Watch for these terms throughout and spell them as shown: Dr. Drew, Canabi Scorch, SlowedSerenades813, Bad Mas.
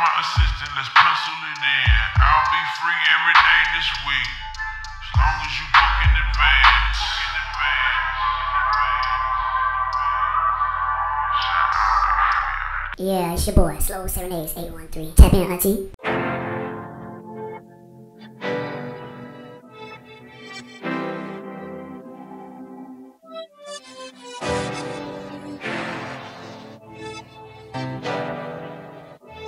my assistant, let's pencil it in. I'll be free every day this week, as long as you book in advance. Yeah, it's your boy, Slow78813. Tap in, auntie.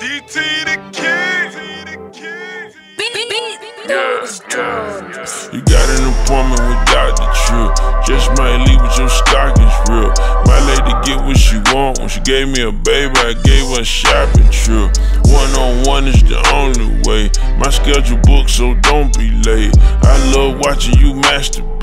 DT the Kid. Those drugs. You got an appointment with Dr. Drew. Just might leave with your stockings real. My lady get what she want. When she gave me a baby, I gave her a shopping trip. One-on-one is the only way. My schedule booked, so don't be late. I love watching you masturbate.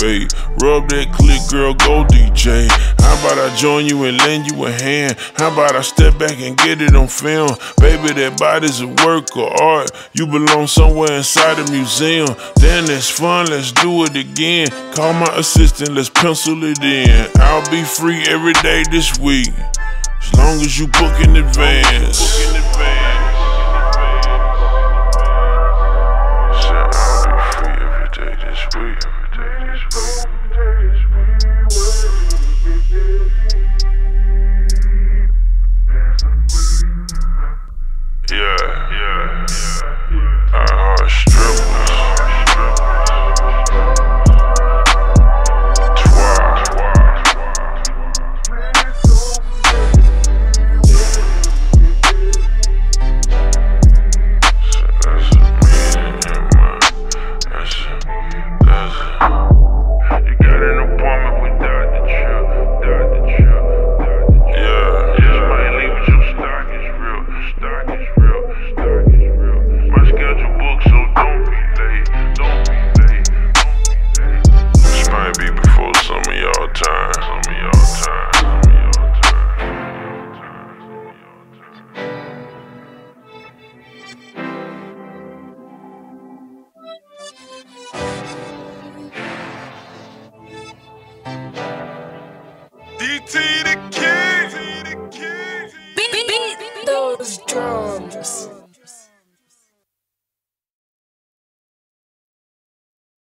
Rub that click, girl, go DJ. How about I join you and lend you a hand? How about I step back and get it on film? Baby, that body's a work of art. You belong somewhere inside a museum. Then that's fun, let's do it again. Call my assistant, let's pencil it in. I'll be free every day this week, as long as you book in advance. Yeah.